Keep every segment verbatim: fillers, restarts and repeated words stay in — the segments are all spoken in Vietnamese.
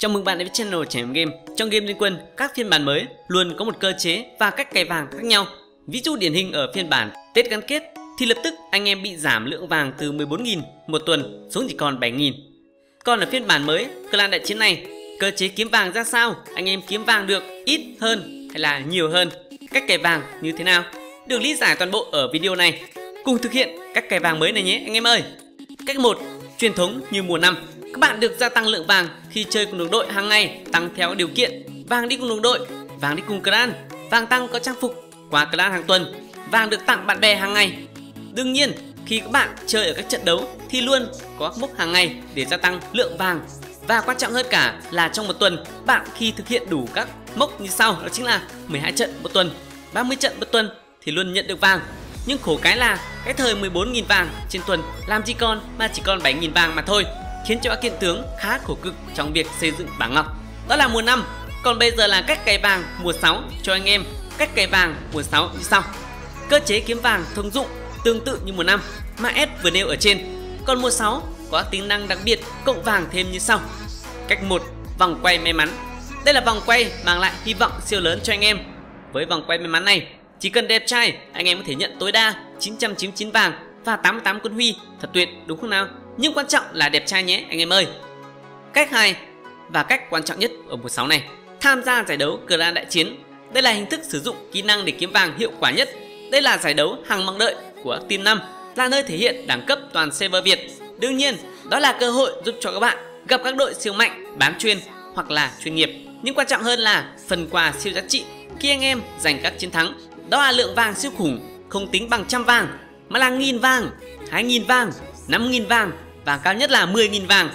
Chào mừng bạn đến với channel Trải Nghiệm Game. Trong game Liên Quân, các phiên bản mới luôn có một cơ chế và cách cày vàng khác nhau. Ví dụ điển hình ở phiên bản Tết gắn kết thì lập tức anh em bị giảm lượng vàng từ mười bốn nghìn một tuần xuống chỉ còn bảy nghìn. Còn ở phiên bản mới Clan Đại Chiến này, cơ chế kiếm vàng ra sao? Anh em kiếm vàng được ít hơn hay là nhiều hơn? Cách cày vàng như thế nào? Được lý giải toàn bộ ở video này. Cùng thực hiện các cày vàng mới này nhé anh em ơi. Cách một, truyền thống như mùa năm. Các bạn được gia tăng lượng vàng khi chơi cùng đồng đội hàng ngày, tăng theo điều kiện vàng đi cùng đồng đội, vàng đi cùng clan, vàng tăng có trang phục qua clan hàng tuần, vàng được tặng bạn bè hàng ngày. Đương nhiên, khi các bạn chơi ở các trận đấu thì luôn có mốc hàng ngày để gia tăng lượng vàng. Và quan trọng hơn cả là trong một tuần, bạn khi thực hiện đủ các mốc như sau, đó chính là mười hai trận một tuần, ba mươi trận một tuần thì luôn nhận được vàng. Nhưng khổ cái là cái thời mười bốn nghìn vàng trên tuần làm gì còn mà chỉ còn bảy nghìn vàng mà thôi, khiến cho các kiện tướng khá khổ cực trong việc xây dựng bảng ngọc. Đó là mùa năm. Còn bây giờ là cách cày vàng mùa sáu cho anh em. Cách cày vàng mùa sáu như sau. Cơ chế kiếm vàng thông dụng tương tự như mùa năm mà S vừa nêu ở trên. Còn mùa sáu có tính năng đặc biệt cộng vàng thêm như sau. Cách một, vòng quay may mắn. Đây là vòng quay mang lại hy vọng siêu lớn cho anh em. Với vòng quay may mắn này, chỉ cần đẹp trai, anh em có thể nhận tối đa chín trăm chín mươi chín vàng và tám mươi tám quân huy. Thật tuyệt đúng không nào? Nhưng quan trọng là đẹp trai nhé anh em ơi. Cách hai và cách quan trọng nhất ở mùa sáu này, tham gia giải đấu Clan Đại Chiến. Đây là hình thức sử dụng kỹ năng để kiếm vàng hiệu quả nhất. Đây là giải đấu hàng mong đợi của Team năm, là nơi thể hiện đẳng cấp toàn server Việt. Đương nhiên, đó là cơ hội giúp cho các bạn gặp các đội siêu mạnh, bán chuyên hoặc là chuyên nghiệp. Nhưng quan trọng hơn là phần quà siêu giá trị khi anh em giành các chiến thắng. Đó là lượng vàng siêu khủng, không tính bằng trăm vàng mà là nghìn vàng, hai nghìn vàng, năm nghìn vàng và cao nhất là mười nghìn vàng.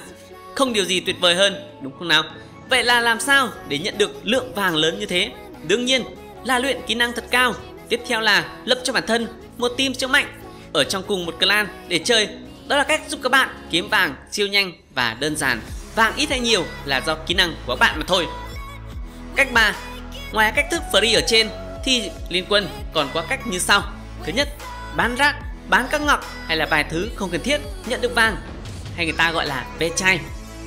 Không điều gì tuyệt vời hơn đúng không nào? Vậy là làm sao để nhận được lượng vàng lớn như thế? Đương nhiên là luyện kỹ năng thật cao. Tiếp theo là lập cho bản thân một team siêu mạnh ở trong cùng một clan để chơi. Đó là cách giúp các bạn kiếm vàng siêu nhanh và đơn giản. Vàng ít hay nhiều là do kỹ năng của các bạn mà thôi. Cách ba, ngoài cách thức free ở trên thì Liên Quân còn có cách như sau. Thứ nhất, bán rác, bán các ngọc hay là vài thứ không cần thiết nhận được vàng, hay người ta gọi là ve chai.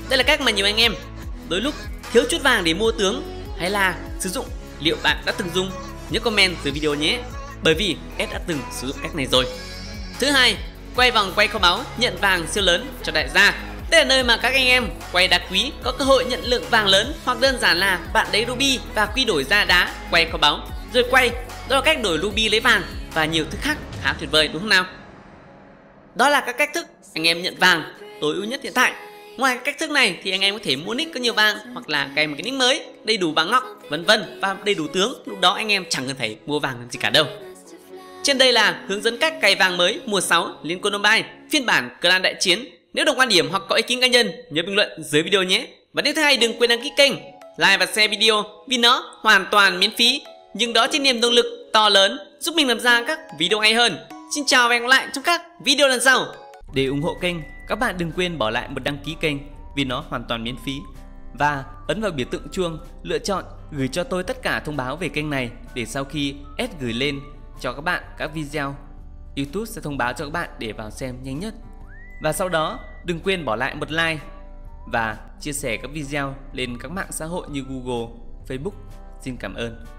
Đây là cách mà nhiều anh em đôi lúc thiếu chút vàng để mua tướng hay là sử dụng. Liệu bạn đã từng dùng? Nhớ comment dưới video nhé, bởi vì S đã từng sử dụng cách này rồi. Thứ hai, quay vòng quay kho báu nhận vàng siêu lớn cho đại gia. Đây là nơi mà các anh em quay đá quý có cơ hội nhận lượng vàng lớn, hoặc đơn giản là bạn lấy ruby và quy đổi ra đá quay kho báu rồi quay. Đó là cách đổi ruby lấy vàng và nhiều thứ khác khá tuyệt vời đúng không nào? Đó là các cách thức anh em nhận vàng tối ưu nhất hiện tại. Ngoài cách thức này thì anh em có thể mua nick có nhiều vàng hoặc là cày một cái nick mới đầy đủ bảng ngọc vân vân và đầy đủ tướng. Lúc đó anh em chẳng cần phải mua vàng gì cả đâu. Trên đây là hướng dẫn cách cày vàng mới mùa sáu Liên Quân Mobile phiên bản Clan Đại Chiến. Nếu đồng quan điểm hoặc có ý kiến cá nhân nhớ bình luận dưới video nhé. Và nếu thấy hay đừng quên đăng ký kênh, like và share video vì nó hoàn toàn miễn phí. Nhưng đó chính niềm động lực to lớn giúp mình làm ra các video hay hơn. Xin chào và hẹn gặp lại trong các video lần sau. Để ủng hộ kênh, các bạn đừng quên bỏ lại một đăng ký kênh vì nó hoàn toàn miễn phí, và ấn vào biểu tượng chuông lựa chọn gửi cho tôi tất cả thông báo về kênh này để sau khi S gửi lên cho các bạn các video, YouTube sẽ thông báo cho các bạn để vào xem nhanh nhất. Và sau đó đừng quên bỏ lại một like và chia sẻ các video lên các mạng xã hội như Google, Facebook. Xin cảm ơn.